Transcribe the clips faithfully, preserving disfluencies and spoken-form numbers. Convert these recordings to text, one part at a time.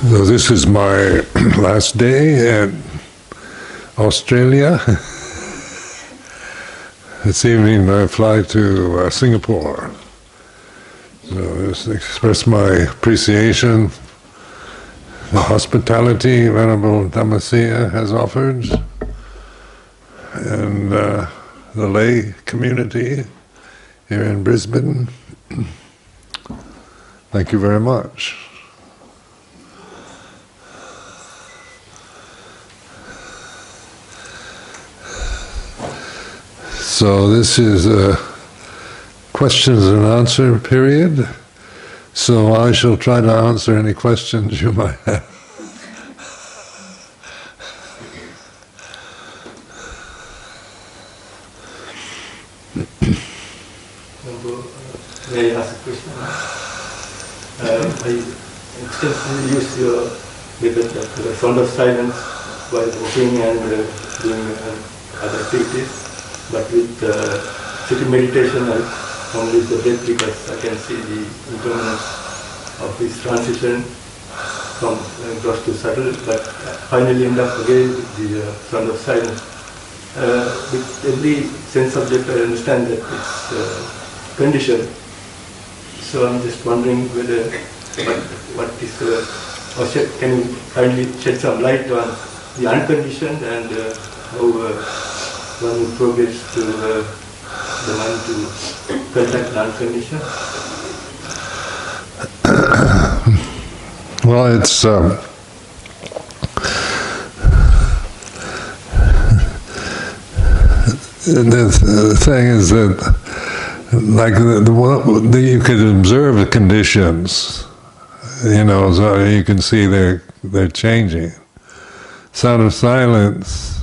So this is my last day at Australia. This evening I fly to uh, Singapore. So just express my appreciation for the hospitality Venerable Damasia has offered, and uh, the lay community here in Brisbane. Thank you very much. So this is a questions and answer period. So I shall try to answer any questions you might have. May I ask a question? Uh, I extensively use your method of the sound of silence while walking and uh, doing uh, other activities. But with uh, sitting meditation, I found it the best because I can see the impermanence of this transition from uh, gross to subtle, but finally end up again with the uh, sound of silence. Uh, with every sense object, I understand that it's uh, conditioned. So I'm just wondering whether what, what is, uh, or shed, can you kindly shed some light on the unconditioned and uh, how uh, one who progress to uh, the mind to contact non-condition? Well, it's um, the thing is that, like the, the, the you could observe the conditions, you know, so you can see they're they're changing. Sound of silence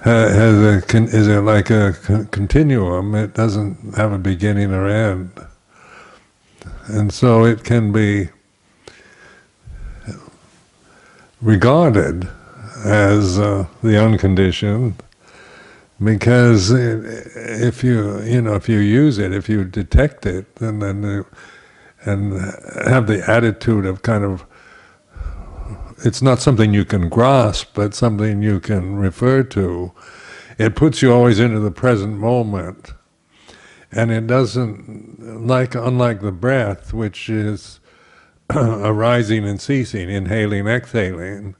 has a, is it like a continuum? It doesn't have a beginning or end. And so it can be regarded as uh, the unconditioned, because it, if you, you know, if you use it, if you detect it, then, then you, and have the attitude of kind of, it's not something you can grasp, but something you can refer to. It puts you always into the present moment. And it doesn't, like unlike the breath, which is arising and ceasing, inhaling, exhaling,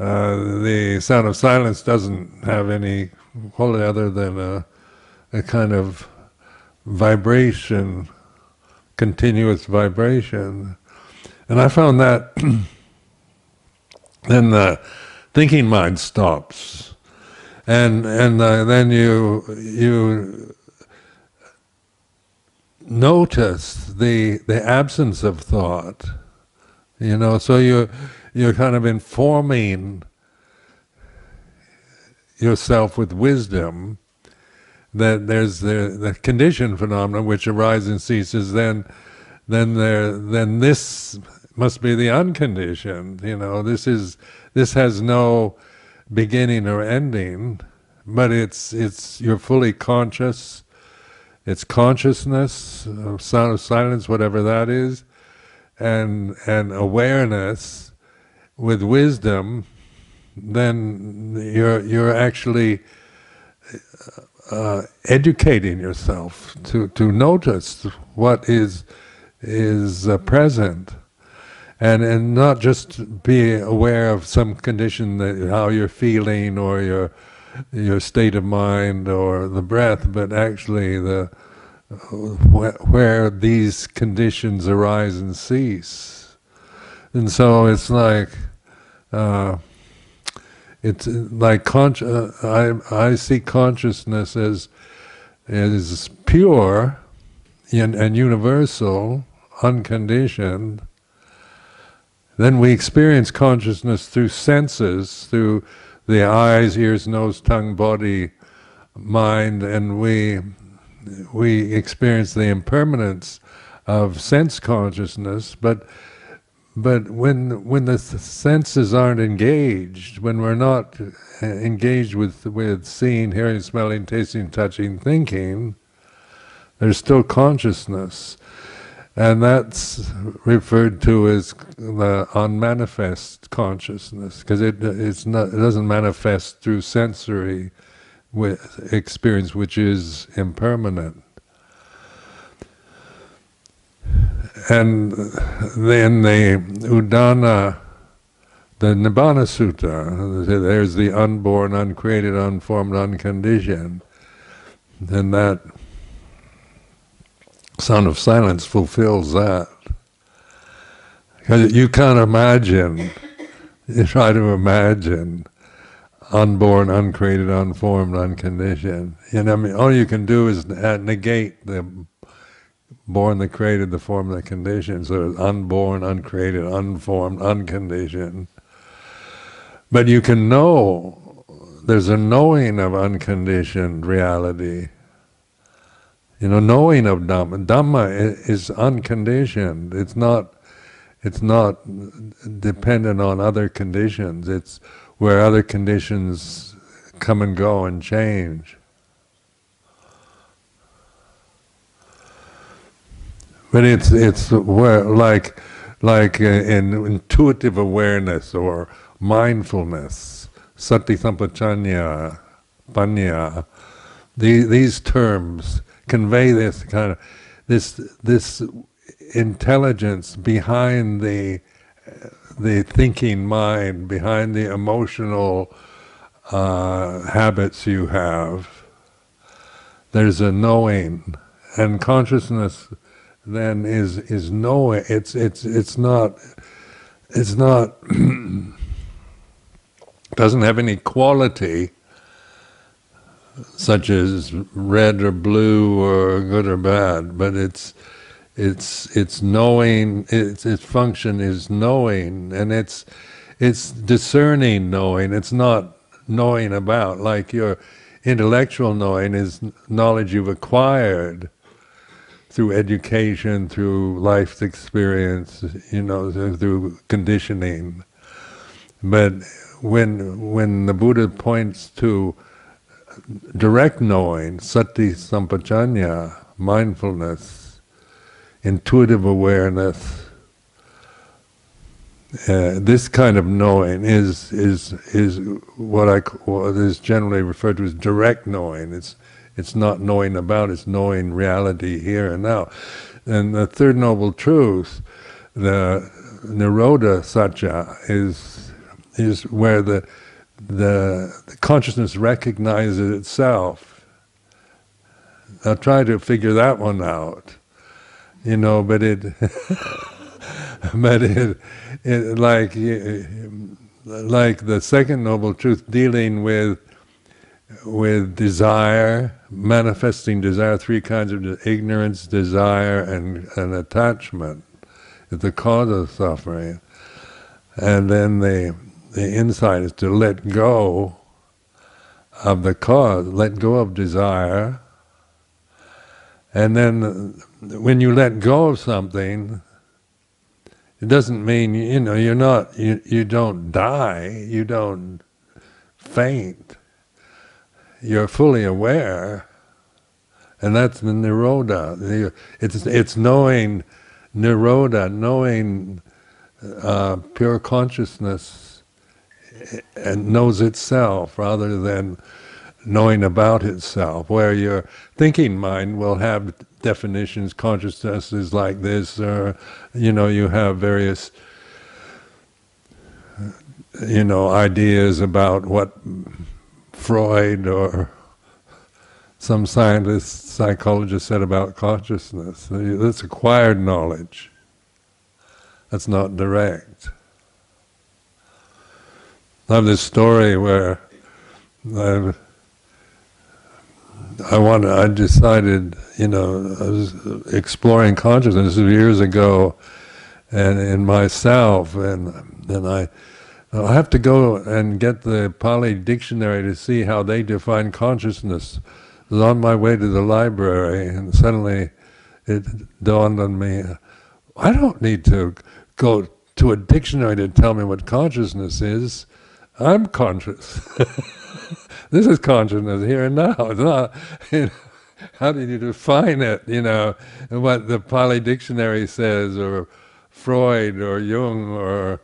uh, the sound of silence doesn't have any quality other than a, a kind of vibration, continuous vibration. And I found that then the thinking mind stops, and and uh, then you you notice the the absence of thought, you know. So you you're kind of informing yourself with wisdom that there's the the conditioned phenomenon which arises and ceases. Then then there then this. Must be the unconditioned, you know. This is this has no beginning or ending, but it's it's you're fully conscious. It's consciousness of sound of silence, whatever that is, and and awareness with wisdom. Then you're you're actually uh, educating yourself to to notice what is is uh, present. And and not just be aware of some condition that how you're feeling or your your state of mind or the breath, but actually the wh where these conditions arise and cease. And so it's like uh, it's like con I I see consciousness as as pure and, and universal, unconditioned. Then we experience consciousness through senses, through the eyes, ears, nose, tongue, body, mind, and we we experience the impermanence of sense consciousness. But but when when the senses aren't engaged, when we're not engaged with with seeing, hearing, smelling, tasting, touching, thinking, there's still consciousness. And that's referred to as the unmanifest consciousness, because it it's not it doesn't manifest through sensory experience, which is impermanent. And then the Udana, the Nibbana Sutta, there's the unborn, uncreated, unformed, unconditioned, and that Sound of Silence fulfills that. Because you can't imagine, you try to imagine unborn, uncreated, unformed, unconditioned. You know, I mean, all you can do is negate the born, the created, the formed, the conditioned. So unborn, uncreated, unformed, unconditioned. But you can know, there's a knowing of unconditioned reality. You know, knowing of Dhamma. Dhamma is unconditioned. It's not, it's not dependent on other conditions. It's where other conditions come and go and change. But it's it's where, like like in intuitive awareness or mindfulness, sati sampajañña, panya. The, these terms convey this kind of this this intelligence behind the the thinking mind, behind the emotional uh, habits you have. There's a knowing, and consciousness then is is knowing. It's it's it's not it's not doesn't have any quality such as red or blue or good or bad, but it's it's it's knowing. Its its function is knowing, and it's it's discerning knowing. It's not knowing about, like your intellectual knowing is knowledge you've acquired through education, through life's experience, you know, through conditioning. But when when the Buddha points to direct knowing, sati sampajañña, mindfulness, intuitive awareness, uh, this kind of knowing is is is what I what is generally referred to as direct knowing. It's it's not knowing about, it's knowing reality here and now. And the Third Noble Truth, the nirodha satya, is is where the The, the consciousness recognizes itself. I'll try to figure that one out, you know. But it, but it, it, like, like the Second Noble Truth, dealing with, with desire, manifesting desire, three kinds of ignorance, desire, and and attachment, is the cause of suffering. And then the The insight is to let go of the cause, let go of desire. And then when you let go of something, it doesn't mean, you know, you're not, you, you don't die, you don't faint. You're fully aware. And that's the nirodha. It's, it's knowing nirodha, knowing uh, pure consciousness, and knows itself rather than knowing about itself, where your thinking mind will have definitions. Consciousness is like this, or, you know, you have various, you know, ideas about what Freud or some scientist, psychologist said about consciousness. That's acquired knowledge. That's not direct. I have this story where I, I wanted, I decided, you know, I was exploring consciousness years ago, and in myself, and and I, I have to go and get the Pali dictionary to see how they define consciousness. I was on my way to the library, and suddenly it dawned on me, I don't need to go to a dictionary to tell me what consciousness is. I'm conscious. This is consciousness here and now. It's not, you know, how did you define it, you know, and what the Pali dictionary says, or Freud, or Jung, or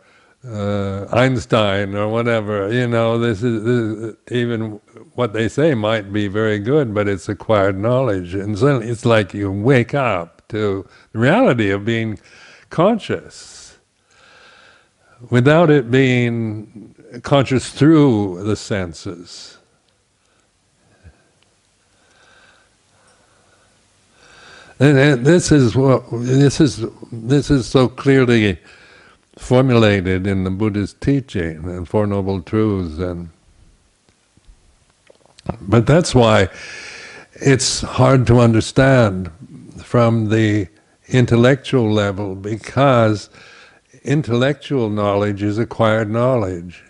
uh, Einstein, or whatever, you know, this is, this is, even what they say might be very good, but it's acquired knowledge, and suddenly it's like you wake up to the reality of being conscious, without it being conscious through the senses. And, and this is what this is. This is so clearly formulated in the Buddhist teaching and Four Noble Truths, and but that's why it's hard to understand from the intellectual level, because intellectual knowledge is acquired knowledge,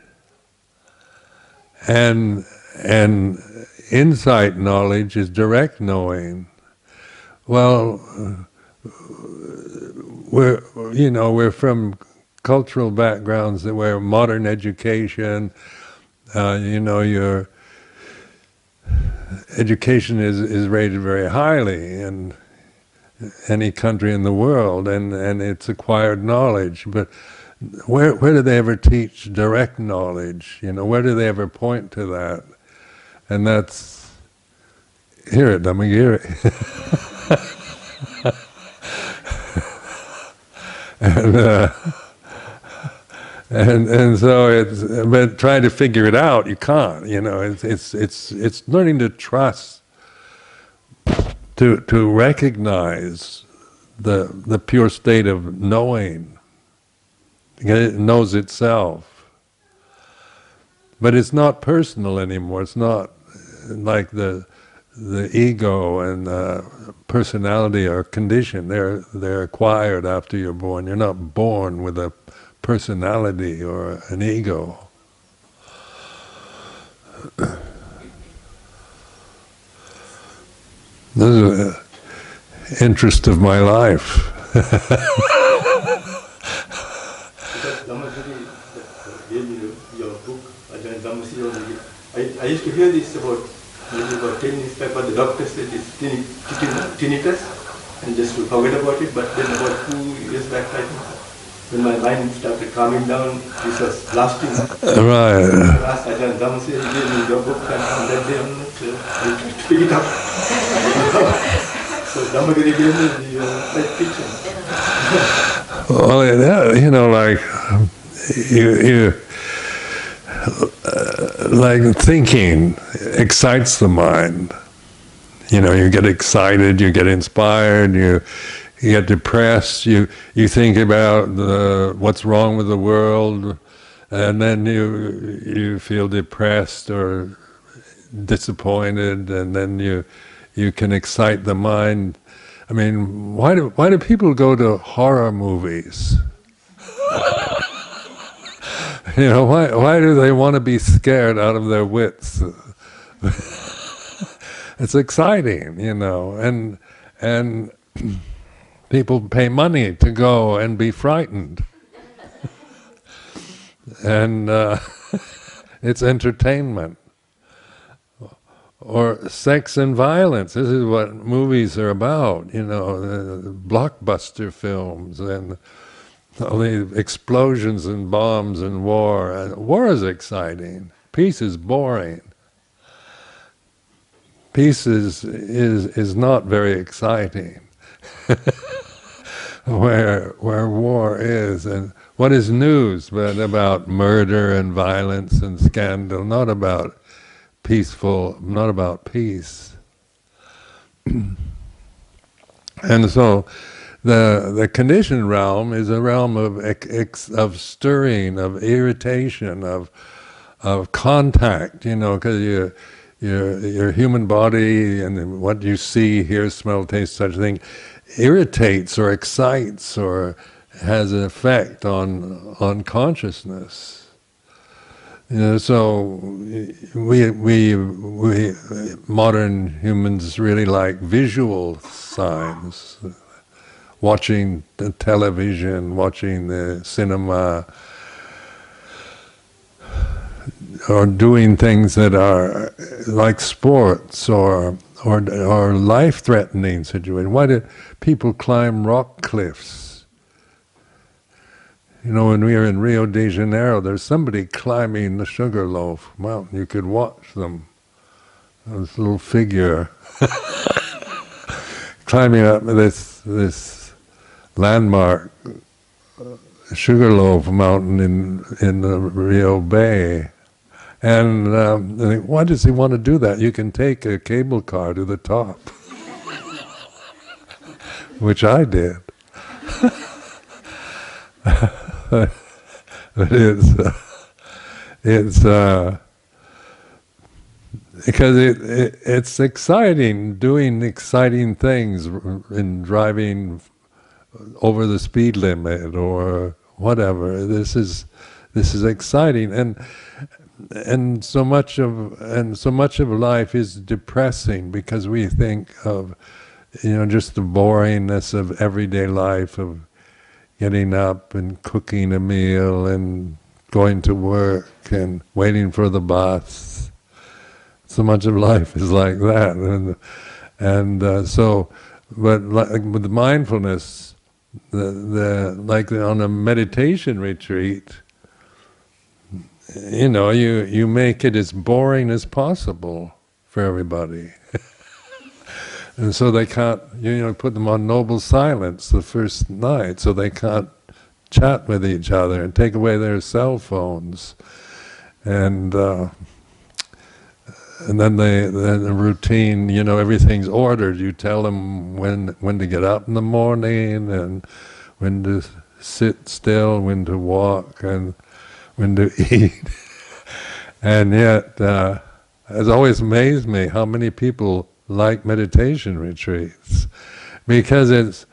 and and insight knowledge is direct knowing. Well, we're you know we're from cultural backgrounds that where modern education, uh, you know, your education is is rated very highly in any country in the world, and and it's acquired knowledge. But where where do they ever teach direct knowledge? You know, where do they ever point to that? And that's here at Dhamma. and, uh, and and so it's, but trying to figure it out, you can't. You know, it's it's it's it's learning to trust, to to recognize the the pure state of knowing. It knows itself, but it's not personal anymore. It's not like the. The ego and uh, personality are conditioned. They're they're acquired after you're born. You're not born with a personality or an ego. This is an interest of my life. Your book, Ajahn Sumedho. I I used to hear this about. Maybe about ten years back, but the doctor said it's tinnitus, and just to forget about it. But then about two years back, I think, when my mind started calming down, this was lasting. Right. I asked Ajahn Damasia, he gave me your book, and on that day I'm not sure, I tried to pick it up. So Dhamagiri gave me the uh, right picture. Well, yeah, you know, like, you... you Uh, like thinking excites the mind. You know, you get excited, you get inspired, you you get depressed, you you think about the, what's wrong with the world, and then you you feel depressed or disappointed, and then you you can excite the mind. I mean, why do why do people go to horror movies? You know, why why do they want to be scared out of their wits? It's exciting, you know, and and people pay money to go and be frightened. And uh, it's entertainment. Or sex and violence. This is what movies are about, you know, the blockbuster films and all the explosions and bombs and war. War is exciting. Peace is boring. Peace is is, is not very exciting. where where war is, and what is news but about murder and violence and scandal, not about peaceful, not about peace. And so The the conditioned realm is a realm of ex, of stirring, of irritation, of of contact. You know, because your your your human body and what you see, hear, smell, taste, such thing, irritates or excites or has an effect on on consciousness. You know, so we we we modern humans really like visual signs. Watching the television, watching the cinema, or doing things that are like sports or or, or life-threatening situation. Why do people climb rock cliffs? You know, when we were in Rio de Janeiro, there's somebody climbing the Sugarloaf Mountain. You could watch them. This little figure climbing up this this landmark, Sugarloaf Mountain in in the Rio Bay. And um, they think, why does he want to do that? You can take a cable car to the top, which I did. But it's uh, it's uh, because it, it it's exciting doing exciting things in driving over the speed limit or whatever. This is this is exciting and. And so much of and so much of life is depressing because we think of, you know, just the boringness of everyday life, of getting up and cooking a meal and going to work and waiting for the bus. So much of life is like that, and and uh, so, but like with mindfulness, the the like on a meditation retreat. You know, you, you make it as boring as possible for everybody. And so they can't, you know, put them on noble silence the first night, so they can't chat with each other and take away their cell phones. And uh, and then, they, then the routine, you know, everything's ordered. You tell them when, when to get up in the morning and when to sit still, when to walk, and when to eat. And yet, uh, it's always amazed me how many people like meditation retreats, because it's,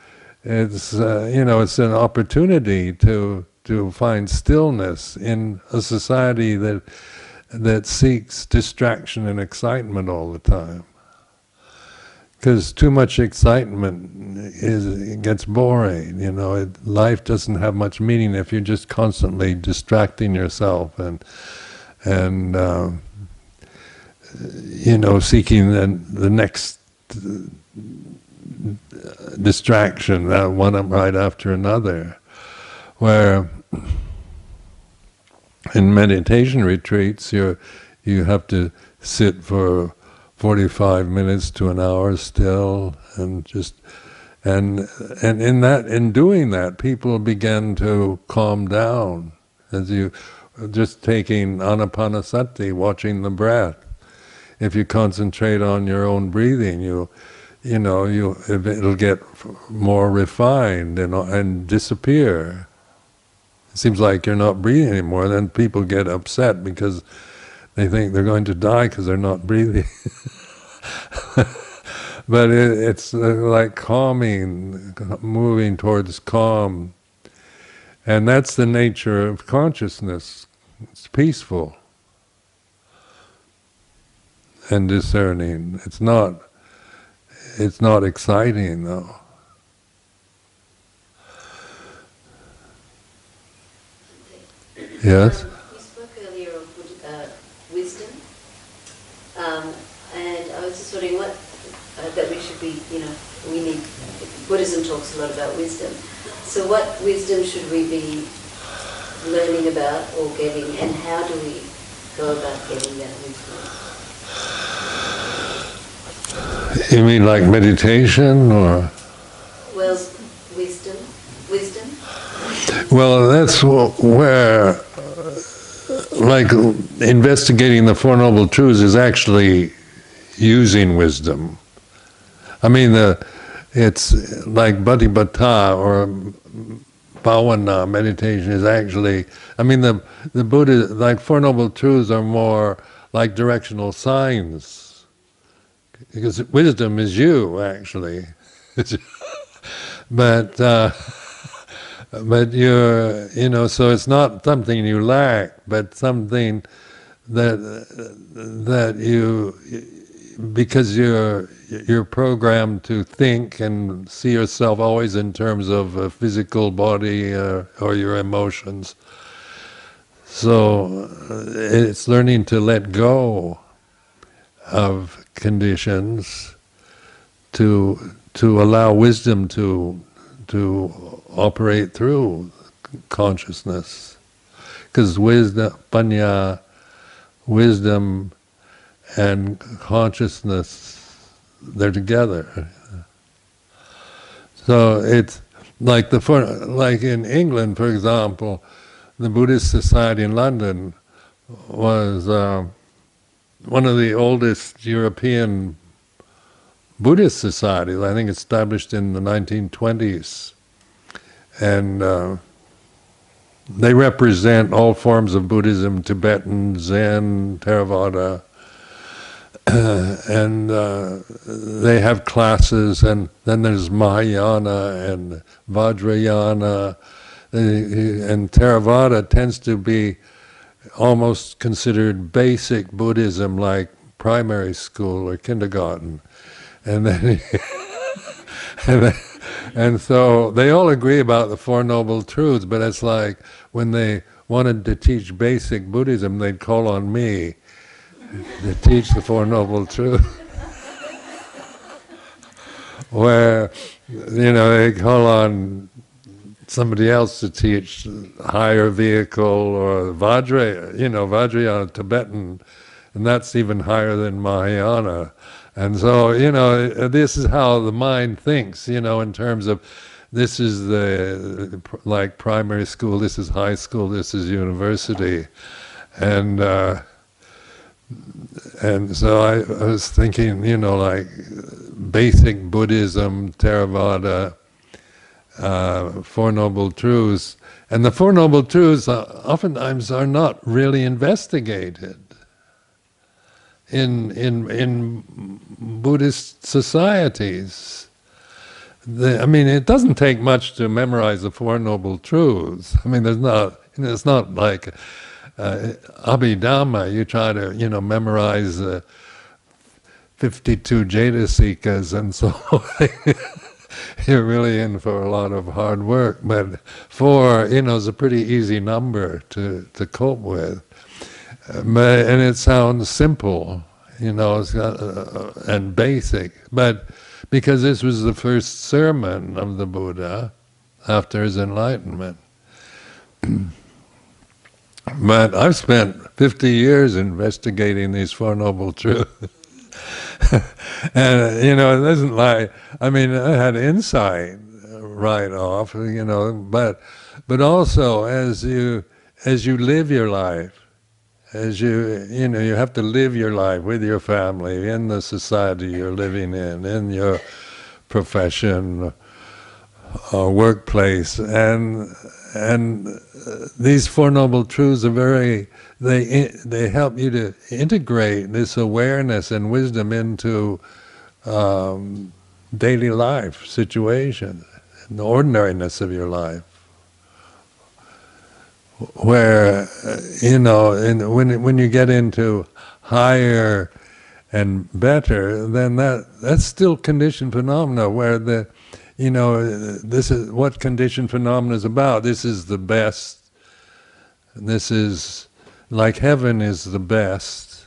it's uh, you know, it's an opportunity to to find stillness in a society that that seeks distraction and excitement all the time. Because too much excitement is it gets boring, you know. It, life doesn't have much meaning if you're just constantly distracting yourself and and uh, you know, seeking the, the next distraction, that one right after another. Where in meditation retreats, you you have to sit for forty-five minutes to an hour still, and just and and in that in doing that, people begin to calm down, as you just taking anapanasati, watching the breath. If you concentrate on your own breathing, you you know you it'll get more refined and and disappear. It seems like you're not breathing anymore. Then people get upset because they think they're going to die because they're not breathing. But it, it's like calming, moving towards calm. And that's the nature of consciousness. It's peaceful and discerning. It's not, it's not exciting, though. Yes? Um, and I was just wondering what, uh, that we should be, you know, we need, Buddhism talks a lot about wisdom. So what wisdom should we be learning about or getting, and how do we go about getting that wisdom? You mean like meditation or? Well, wisdom, wisdom. Well, that's where, like investigating the Four Noble Truths is actually using wisdom. I mean, the, it's like Bhatibhata or Bhavana meditation is actually, I mean, the, the Buddha, like Four Noble Truths are more like directional signs. Because wisdom is you, actually. But, uh, But you're, you know, so it's not something you lack, but something that that you, because you're you're programmed to think and see yourself always in terms of a physical body or, or your emotions. So it's learning to let go of conditions to to allow wisdom to to operate through consciousness, because wisdom, panya, wisdom, and consciousness, they're together. So it's like the like in England, for example, the Buddhist Society in London was uh, one of the oldest European Buddhist societies. I think established in the nineteen twenties, and uh, they represent all forms of Buddhism: Tibetan, Zen, Theravada. Uh, and uh, they have classes, and then there's Mahayana and Vajrayana, and Theravada tends to be almost considered basic Buddhism, like primary school or kindergarten, and then, and, then, and so they all agree about the Four Noble Truths, but it's like when they wanted to teach basic Buddhism, they'd call on me to teach the Four Noble Truths, where, you know, they call on somebody else to teach higher vehicle or Vajra, you know, Vajrayana, Tibetan, and that's even higher than Mahayana. And so, you know, this is how the mind thinks, you know, in terms of this is the, like, primary school, this is high school, this is university. And, uh, And so I, I was thinking, you know, like basic Buddhism, Theravada, uh, Four Noble Truths. And the Four Noble Truths uh, oftentimes are not really investigated in, in, in Buddhist societies. The, I mean, it doesn't take much to memorize the Four Noble Truths. I mean, there's not, you know, it's not like Uh, Abhidhamma, you try to, you know, memorize the uh, fifty-two Jada Sikas, and so you're really in for a lot of hard work. But four, you know, is a pretty easy number to, to cope with. Uh, but, and it sounds simple, you know, it's got, uh, and basic. But because this was the first sermon of the Buddha after his enlightenment. But I've spent fifty years investigating these Four Noble Truths. And, you know, it isn't like, I mean, I had insight right off, you know, but but also as you as you live your life, as you, you know, you have to live your life with your family, in the society you're living in, in your profession, uh, workplace, and and uh, these Four Noble Truths are very, they they help you to integrate this awareness and wisdom into um, daily life situation, the ordinariness of your life, where uh, you know, and when when you get into higher and better, then that that's still conditioned phenomena, where the, you know, this is what conditioned phenomena is about. This is the best. This is like heaven is the best.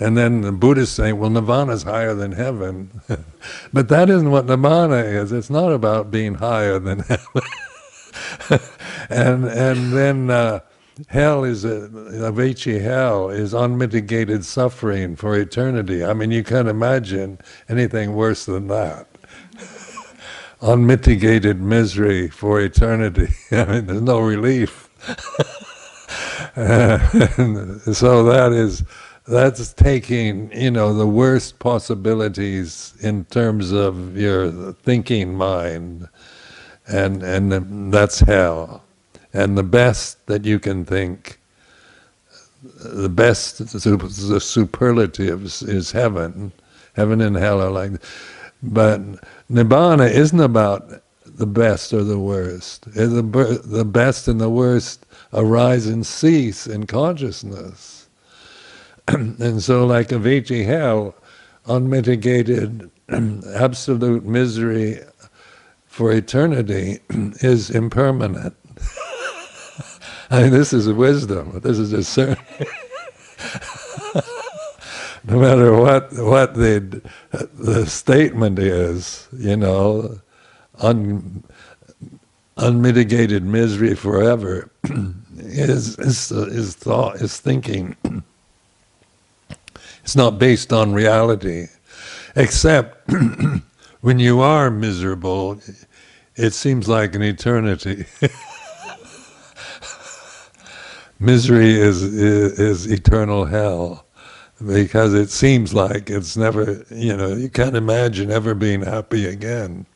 And then the Buddhists say, well, nirvana is higher than heaven. But that isn't what nirvana is. It's not about being higher than heaven. and and then uh, hell is, a, Avīci Hell is unmitigated suffering for eternity. I mean, you can't imagine anything worse than that. Unmitigated misery for eternity. I mean, there's no relief. And so that is, that's taking, you know, the worst possibilities in terms of your thinking mind, and and that's hell. And the best that you can think, the best, the superlatives is heaven. Heaven and hell are like. But nibbana isn't about the best or the worst. The, the best and the worst arise and cease in consciousness. And so, like Avīci Hell, unmitigated, absolute misery for eternity is impermanent. I mean, this is wisdom. This is discernment. no matter what what the the statement is, you know, un, unmitigated misery forever is is is thought is thinking. It's not based on reality, except when you are miserable, it seems like an eternity. Misery is, is is eternal hell, because it seems like it's never, you know, you can't imagine ever being happy again.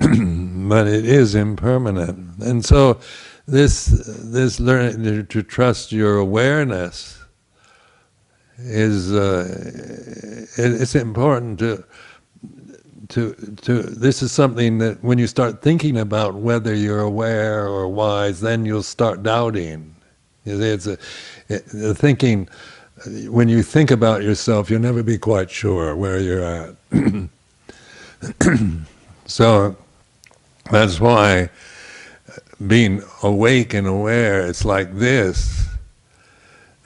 But it is impermanent. And so this, this learning to trust your awareness is, uh, it, it's important to, to, to, this is something that when you start thinking about whether you're aware or wise, then you'll start doubting. It's a, it, the thinking, when you think about yourself, you'll never be quite sure where you're at. So that's why being awake and aware, it's like this.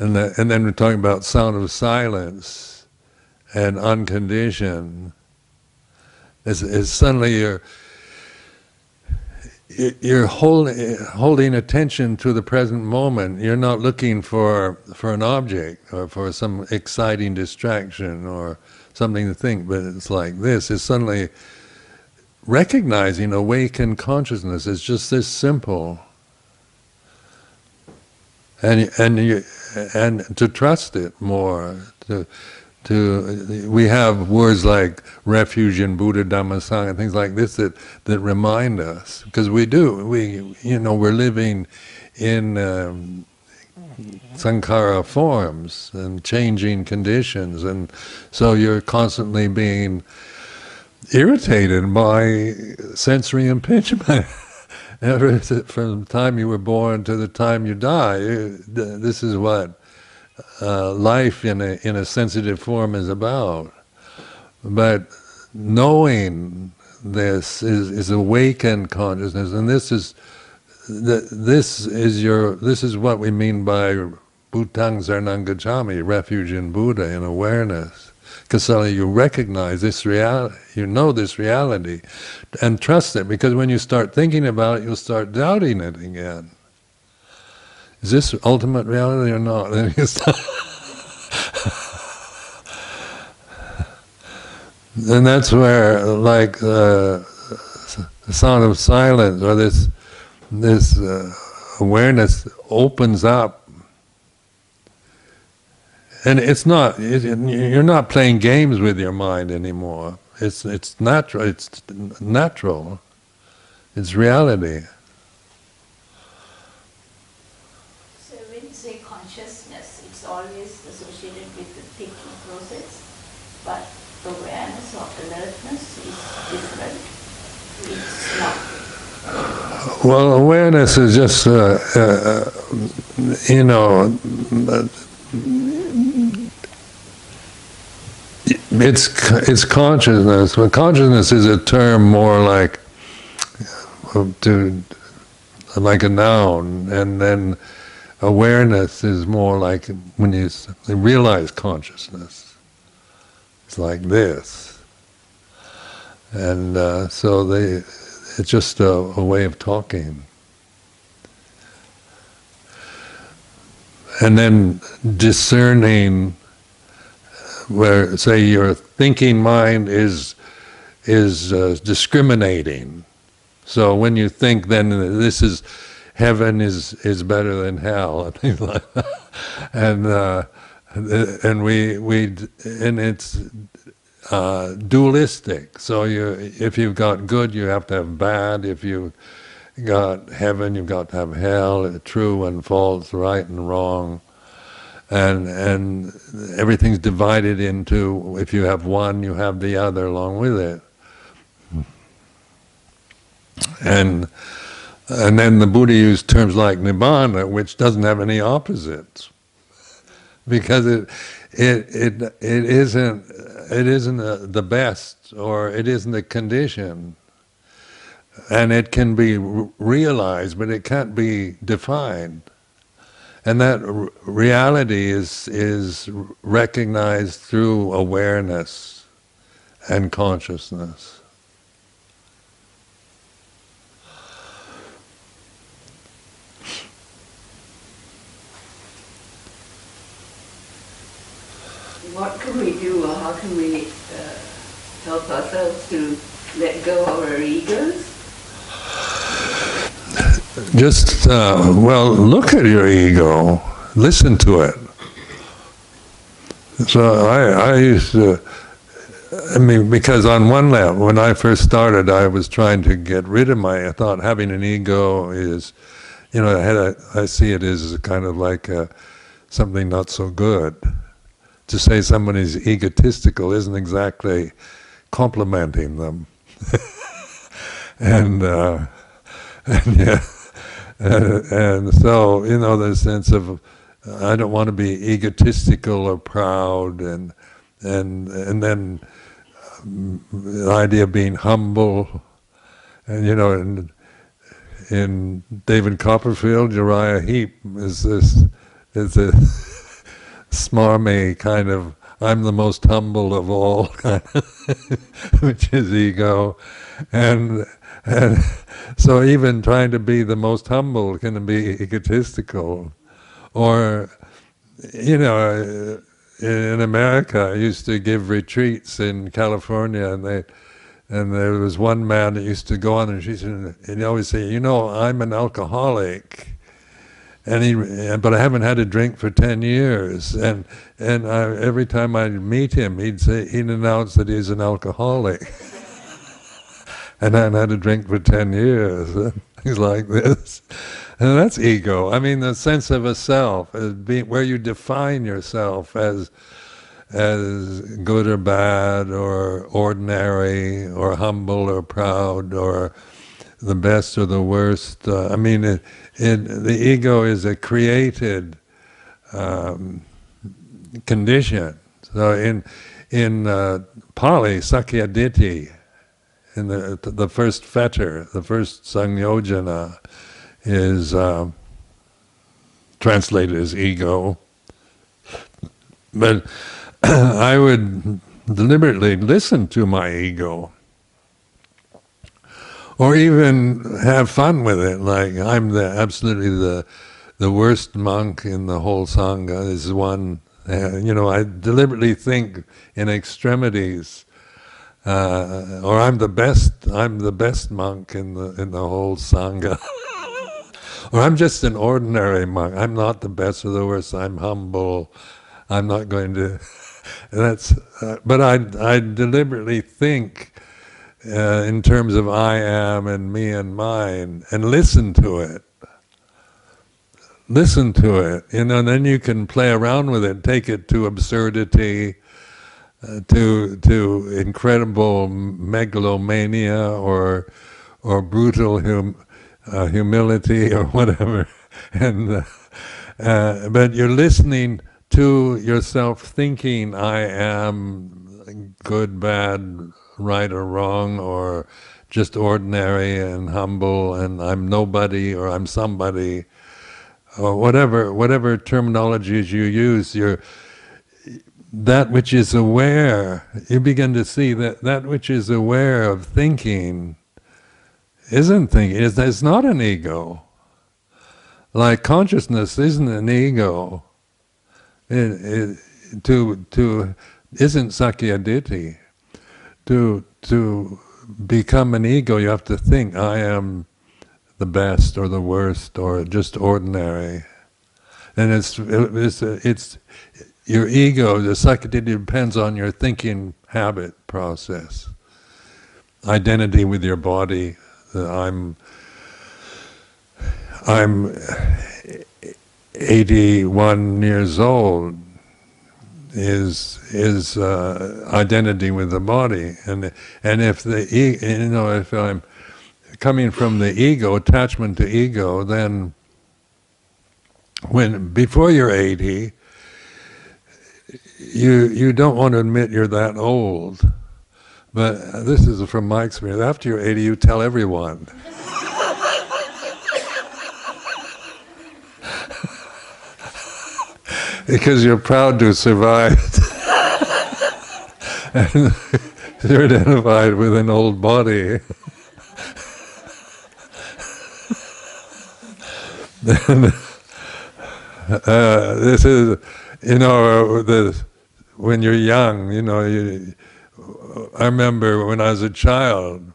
And, the, and then we're talking about sound of silence and unconditioned. It's, it's suddenly you're, you're holding, holding attention to the present moment. You're not looking for, for an object or for some exciting distraction or something to think, but it's like this. It's suddenly recognizing awakened consciousness is just this simple. And, and, you, and to trust it more. To, to, we have words like refuge and Buddha, Dhamma, Sangha, and things like this that, that remind us. Because we do, we, you know, we're living in um, Sankara forms and changing conditions. And so you're constantly being irritated by sensory impingement. Ever from the time you were born to the time you die, this is what uh, life in a in a sensitive form is about. But knowing this is, is awakened consciousness, and this is the, this is your this is what we mean by Bhutang Saranang Gacchami, refuge in Buddha, in awareness. Because suddenly you recognize this reality, you know this reality, and trust it. Because when you start thinking about it, you'll start doubting it again. Is this ultimate reality or not? Then you start and that's where, like, uh, the sound of silence or this this uh, awareness opens up. And it's not, it, you're not playing games with your mind anymore. It's it's natural. It's natural. It's reality. So when you say consciousness, it's always associated with the thinking process, but awareness or alertness is different. It's not. Well, awareness is just, uh, uh, you know. Uh, It's it's consciousness, but consciousness is a term more like to like a noun, and then awareness is more like when you realize consciousness. It's like this, and uh, so they it's just a, a way of talking. And then discerning, where say your thinking mind is is uh, discriminating. So when you think, then this is heaven is is better than hell, and things like that. And uh, and we we and it's uh, dualistic. So you if you've got good, you have to have bad. If you got heaven, you've got to have hell, true and false, right and wrong. And, and everything's divided into, if you have one, you have the other along with it. And, and then the Buddha used terms like Nibbana, which doesn't have any opposites. Because it, it, it, it isn't, it isn't a, the best, or it isn't a condition. And it can be realized, but it can't be defined. And that r reality is is recognized through awareness and consciousness. What can we do, or how can we uh, help ourselves to let go of our egos? Just, uh, well, look at your ego, listen to it. So I, I used to, I mean, because on one level, when I first started, I was trying to get rid of my, I thought having an ego is, you know, I, had a, I see it as kind of like a, something not so good. To say someone is egotistical isn't exactly complimenting them. and, uh, and yeah. And, and so, you know, the sense of uh, I don't want to be egotistical or proud, and and and then um, the idea of being humble, and you know, in in David Copperfield, Uriah Heep is this is this smarmy kind of I'm the most humble of all, kind of which is ego, and. And so even trying to be the most humble can be egotistical. Or, you know, in America, I used to give retreats in California, and they, and there was one man that used to go on, and she said, and he always say, you know, I'm an alcoholic, and he, but I haven't had a drink for ten years. And, and I, every time I'd meet him, he'd say, he'd announce that he's an alcoholic. And I hadn't had a drink for ten years, and things like this. And that's ego. I mean, the sense of a self, as being, where you define yourself as, as good or bad, or ordinary, or humble or proud, or the best or the worst. Uh, I mean, it, it, the ego is a created um, condition. So in, in uh, Pali, sakkāya-diṭṭhi, in the the first fetter, the first sangyojana, is uh, translated as ego. But I would deliberately listen to my ego, or even have fun with it. Like I'm the absolutely the the worst monk in the whole sangha. This is one, uh, you know. I deliberately think in extremities. Uh, or I'm the best. I'm the best monk in the in the whole sangha. Or I'm just an ordinary monk. I'm not the best or the worst. I'm humble. I'm not going to. That's. Uh, but I I deliberately think uh, in terms of I am and me and mine, and listen to it. Listen to it. You know, and then you can play around with it. Take it to absurdity. Uh, to to incredible megalomania or or brutal hum, uh, humility or whatever, and uh, uh, but you're listening to yourself thinking I am good, bad, right or wrong, or just ordinary and humble, and I'm nobody or I'm somebody, or whatever whatever terminologies you use. You're that which is aware, you begin to see that that which is aware of thinking isn't thinking, it's, it's not an ego. Like consciousness isn't an ego. It, it, to, to, isn't sakkāya-diṭṭhi. To, to become an ego, you have to think, I am the best or the worst or just ordinary. And it's, it's, it's your ego, the sakkāya-diṭṭhi, depends on your thinking habit process. Identity with your body, uh, I'm, I'm eighty-one years old, is is uh, identity with the body, and and if the e you know if I'm coming from the ego, attachment to ego, then when before you're eighty. You you don't want to admit you're that old, but this is from my experience. After you're eighty, you tell everyone. because you're proud to survive. And you're identified with an old body. And, uh, this is, you know, the, when you're young, you know, you, I remember when I was a child,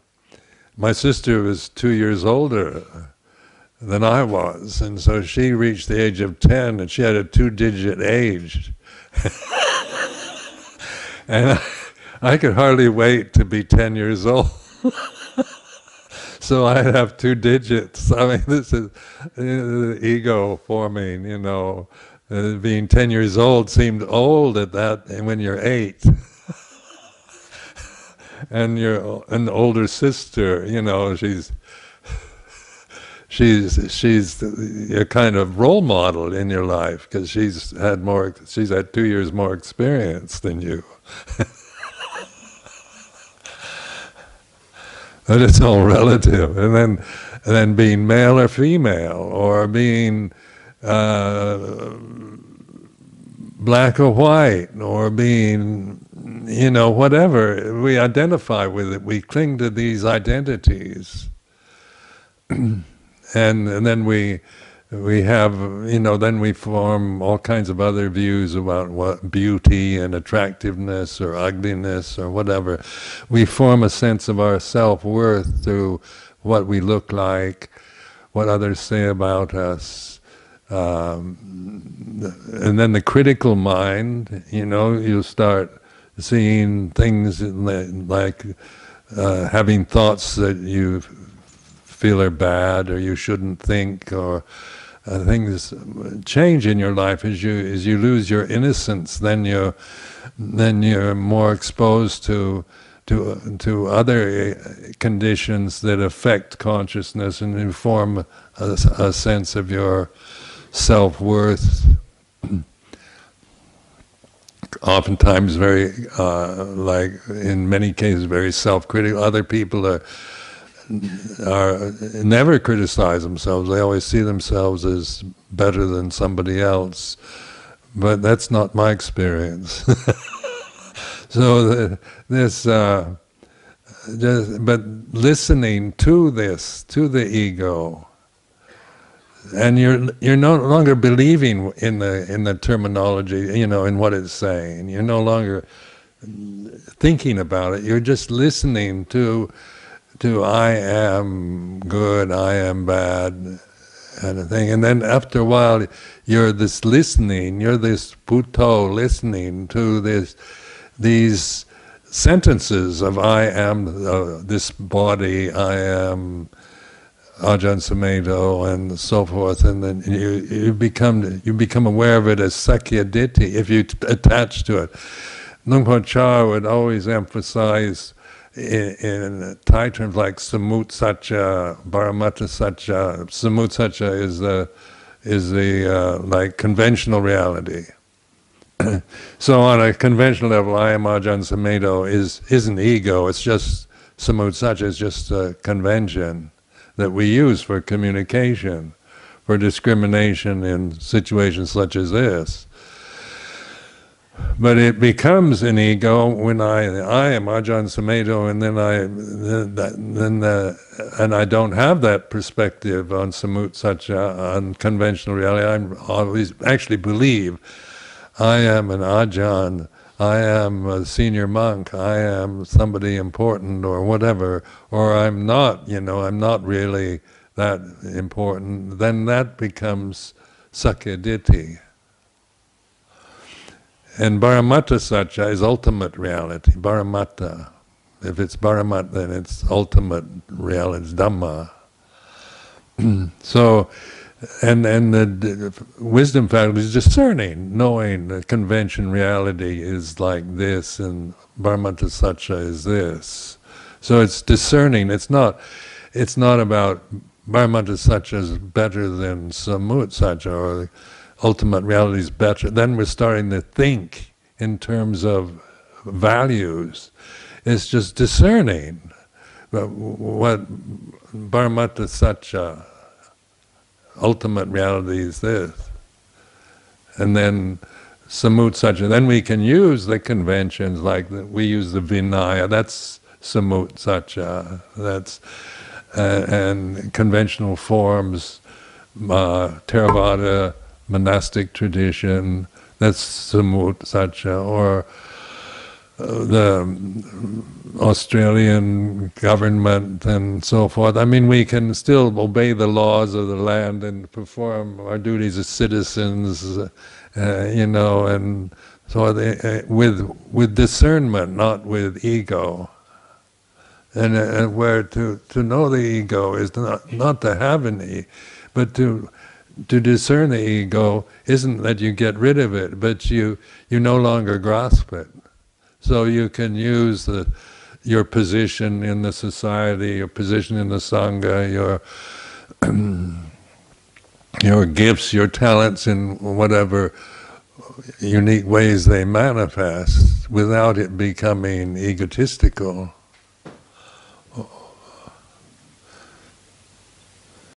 my sister was two years older than I was, and so she reached the age of ten, and she had a two-digit age. And I, I could hardly wait to be ten years old. So I'd have two digits. I mean, this is uh, ego forming, you know. Uh, being ten years old seemed old at that, and when you're eight. And you're an older sister, you know, she's, she's, she's a kind of role model in your life, because she's had more, she's had two years more experience than you. But it's all relative. And then, and then being male or female, or being uh, black or white, or being, you know, whatever, we identify with it. We cling to these identities. and and then we we have, you know, then we form all kinds of other views about what beauty and attractiveness or ugliness or whatever. We form a sense of our self-worth through what we look like, what others say about us. Um, and then the critical mind, you know, you start seeing things like uh, having thoughts that you feel are bad or you shouldn't think, or uh, things change in your life as you as you lose your innocence. Then you then you're more exposed to to to other conditions that affect consciousness and inform a, a sense of your self-worth. Oftentimes very, uh, like in many cases, very self-critical. Other people are, are never criticize themselves. They always see themselves as better than somebody else. But that's not my experience. So the, this, uh, just, but listening to this, to the ego, and you're you're no longer believing in the in the terminology, you know, in what it's saying. You're no longer thinking about it. You're just listening to to I am good, I am bad, kind of thing. And then after a while, you're this listening. You're this puto listening to this these sentences of I am uh, this body. I am Ajahn Sumedho and so forth, and then you you become you become aware of it as sakkāya-diṭṭhi if you t attach to it. Luang Por Chah would always emphasize in, in Thai terms like Sammuti Sacca, Paramattha Sacca. Sammuti Sacca is the is the uh, like conventional reality. So on a conventional level, I am Ajahn Sumedho is isn't ego. It's just Sammuti Sacca is just a convention that we use for communication, for discrimination in situations such as this. But it becomes an ego when I I am Ajahn Sumedho, and then I then the, and I don't have that perspective on Sammuti Sacca, on conventional reality. I'm always actually believe I am an Ajahn, I am a senior monk, I am somebody important or whatever, or I'm not, you know, I'm not really that important, then that becomes sakkāya-diṭṭhi. And Paramattha Sacca is ultimate reality, Paramattha. If it's Paramattha, then it's ultimate reality, it's dhamma. So, And and the wisdom faculty is discerning, knowing that convention reality is like this, and Paramattha Sacca is this. So it's discerning. It's not. It's not about Paramattha Sacca is better than Sammuti Sacca, or the ultimate reality is better. Then we're starting to think in terms of values. It's just discerning. But what Paramattha Sacca, ultimate reality is this, and then Sammuti Sacca. Then we can use the conventions, like the, we use the Vinaya, that's Sammuti Sacca, that's, uh, and conventional forms, uh, Theravada, monastic tradition, that's Sammuti Sacca, or uh, the Australian government and so forth. I mean, we can still obey the laws of the land and perform our duties as citizens, uh, Uh, you know, and so they, uh, with with discernment, not with ego. And uh, where to to know the ego is not not to have any, but to to discern the ego isn't that you get rid of it, but you you no longer grasp it. So you can use the your position in the society, your position in the sangha, your your gifts, your talents in whatever unique ways they manifest without it becoming egotistical.